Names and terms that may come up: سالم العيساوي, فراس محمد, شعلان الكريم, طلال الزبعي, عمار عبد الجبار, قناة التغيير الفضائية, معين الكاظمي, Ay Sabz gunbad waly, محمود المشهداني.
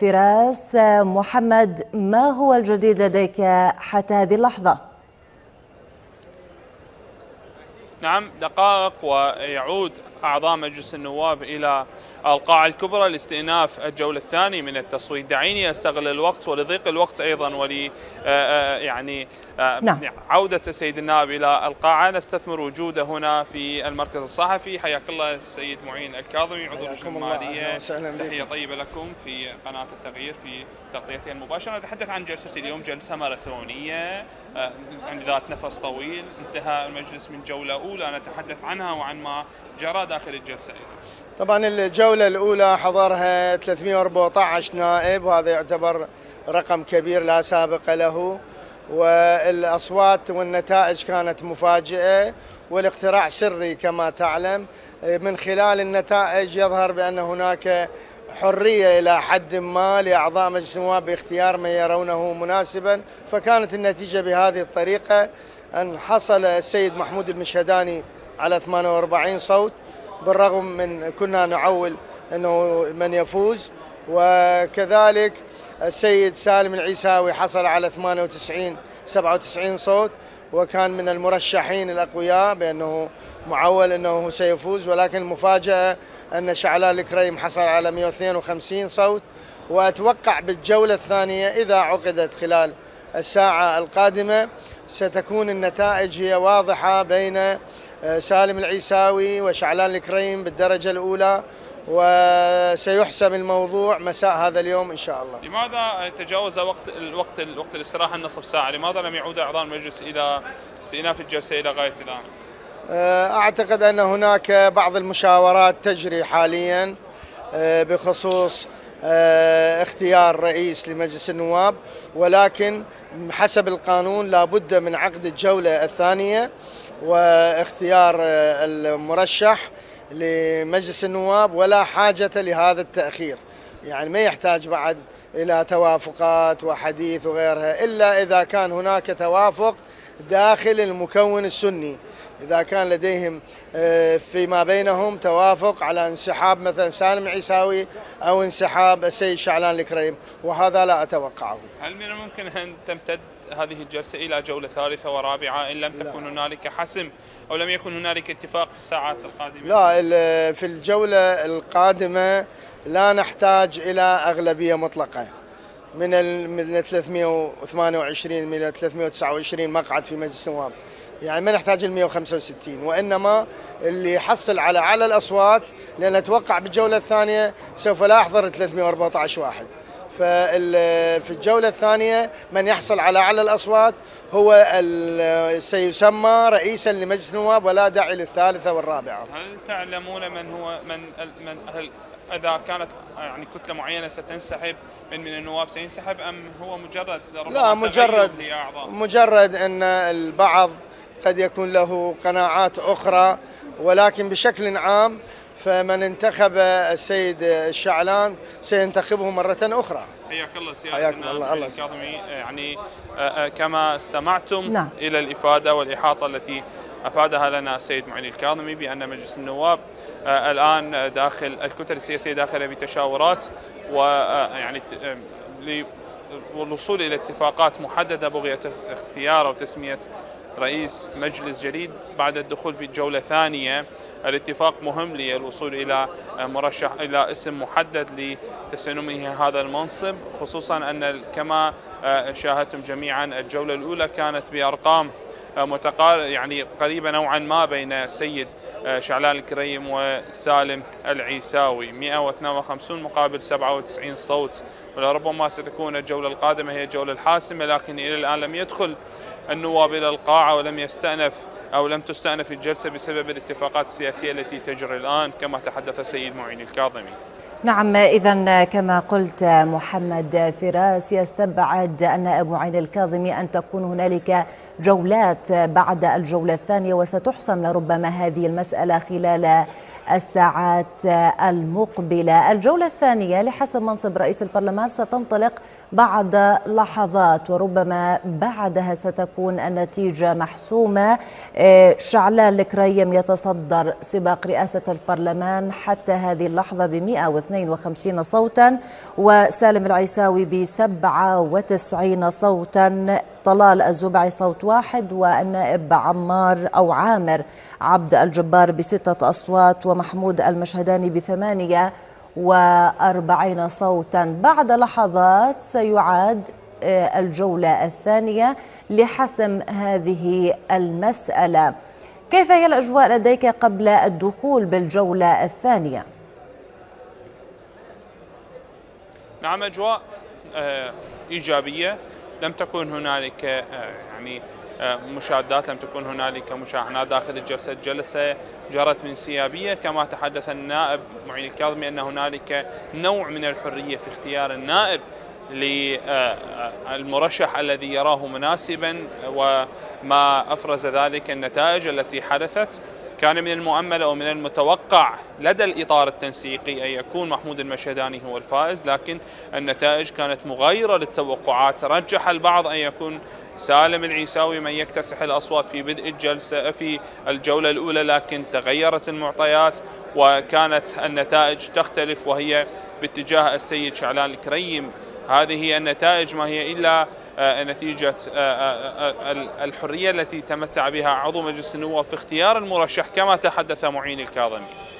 فراس محمد، ما هو الجديد لديك حتى هذه اللحظة؟ نعم، دقائق ويعود أعضاء مجلس النواب إلى القاعة الكبرى لاستئناف الجولة الثانية من التصويت. دعيني أستغل الوقت ولضيق الوقت أيضا ولي يعني عودة السيد النائب إلى القاعة نستثمر وجوده هنا في المركز الصحفي. حياك الله السيد معين الكاظمي، عضو الجمهورية، تحية طيبة لكم في قناة التغيير في تغطيتها المباشرة. نتحدث عن جلسة اليوم، جلسة ماراثونية يعني ذات نفس طويل، انتهى المجلس من جولة أولى، نتحدث عنها وعن ما جرى داخل الجلسة. طبعا الجولة الأولى حضرها 314 نائب، وهذا يعتبر رقم كبير لا سابق له، والأصوات والنتائج كانت مفاجئة والاقتراع سري كما تعلم. من خلال النتائج يظهر بأن هناك حرية إلى حد ما لأعضاء مجلس النواب باختيار ما يرونه مناسبا، فكانت النتيجة بهذه الطريقة أن حصل السيد محمود المشهداني على 48 صوت، بالرغم من كنا نعول أنه من يفوز، وكذلك السيد سالم العيساوي حصل على 97 صوت، وكان من المرشحين الأقوياء بأنه معول أنه سيفوز، ولكن المفاجأة أن شعلان الكريم حصل على 152 صوت. وأتوقع بالجولة الثانية إذا عقدت خلال الساعة القادمة ستكون النتائج هي واضحة بين سالم العيساوي وشعلان الكريم بالدرجة الأولى، وسيحسم الموضوع مساء هذا اليوم إن شاء الله. لماذا تجاوز وقت الاستراحة النصف ساعة؟ لماذا لم يعود أعضاء المجلس إلى استئناف الجلسة إلى غاية الآن؟ أعتقد أن هناك بعض المشاورات تجري حاليا بخصوص اختيار رئيس لمجلس النواب، ولكن حسب القانون لا بد من عقد الجولة الثانية واختيار المرشح لمجلس النواب، ولا حاجة لهذا التأخير. يعني ما يحتاج بعد إلى توافقات وحديث وغيرها، إلا إذا كان هناك توافق داخل المكون السني، إذا كان لديهم فيما بينهم توافق على انسحاب مثلا سالم العيساوي أو انسحاب السيد شعلان الكريم، وهذا لا أتوقعه. هل من الممكن أن تمتد هذه الجلسة إلى جولة ثالثة ورابعة إن لم تكن هنالك حسم أو لم يكن هنالك اتفاق في الساعات القادمة؟ لا، في الجولة القادمة لا نحتاج إلى أغلبية مطلقة. من 328 إلى 329 مقعد في مجلس النواب، يعني ما نحتاج ال 165، وإنما اللي يحصل على أعلى الأصوات، لأن أتوقع بالجولة الثانية سوف لا يحضر 314 واحد، في الجولة الثانية من يحصل على أعلى الأصوات هو سيسمى رئيسا لمجلس النواب، ولا داعي للثالثة والرابعة. هل تعلمون من هو من هل إذا كانت يعني كتلة معينة ستنسحب من النواب سينسحب أم هو مجرد لا مجرد أن البعض قد يكون له قناعات أخرى، ولكن بشكل عام فمن انتخب السيد الشعلان سينتخبه مرة أخرى. حياك الله سيادتنا الكاظمي، يعني كما استمعتم إلى الإفادة والإحاطة التي أفادها لنا السيد معين الكاظمي بأن مجلس النواب الآن داخل الكتل السياسية داخلة بتشاورات ويعني للوصول إلى اتفاقات محددة بغية اختيار أو تسمية رئيس مجلس جديد بعد الدخول في الجولة ثانية. الاتفاق مهم للوصول إلى مرشح إلى اسم محدد لتسلمه هذا المنصب، خصوصا أن كما شاهدتم جميعا الجولة الأولى كانت بأرقام يعني قريبة نوعا ما بين السيد شعلان الكريم وسالم العيساوي، 152 مقابل 97 صوت، ولربما ستكون الجولة القادمة هي الجولة الحاسمة، لكن إلى الآن لم يدخل النواب إلى القاعة ولم يستأنف أو لم تستأنف الجلسة بسبب الاتفاقات السياسية التي تجري الآن كما تحدث السيد معين الكاظمي. نعم، إذا كما قلت محمد فراس، يستبعد النائب معين الكاظمي أن تكون هنالك جولات بعد الجولة الثانية، وستحسم لربما هذه المسألة خلال الساعات المقبلة. الجولة الثانية لحسم منصب رئيس البرلمان ستنطلق بعد لحظات، وربما بعدها ستكون النتيجة محسومة. شعلان الكريم يتصدر سباق رئاسة البرلمان حتى هذه اللحظة ب 152 صوتا، وسالم العيساوي ب 97 صوتا، طلال الزبعي صوت واحد، والنائب عمار عبد الجبار ب6 أصوات، ومحمود المشهداني ب48 صوتا. بعد لحظات سيعاد الجولة الثانية لحسم هذه المسألة. كيف هي الأجواء لديك قبل الدخول بالجولة الثانية؟ نعم، أجواء إيجابية، لم تكن هنالك مشادات، لم تكن هنالك مشاحنات داخل الجلسة. الجلسة جرت من سيابية، كما تحدث النائب معين الكاظمي أن هنالك نوع من الحرية في اختيار النائب للمرشح الذي يراه مناسبا، وما أفرز ذلك النتائج التي حدثت. كان من المؤمل أو من المتوقع لدى الإطار التنسيقي أن يكون محمود المشهداني هو الفائز، لكن النتائج كانت مغايرة للتوقعات. رجح البعض أن يكون سالم العيساوي من يكتسح الأصوات في بدء الجلسة في الجولة الأولى، لكن تغيرت المعطيات وكانت النتائج تختلف وهي باتجاه السيد شعلان الكريم. هذه النتائج ما هي إلا نتيجة الحرية التي تمتع بها عضو مجلس النواب في اختيار المرشح، كما تحدث معين الكاظمي.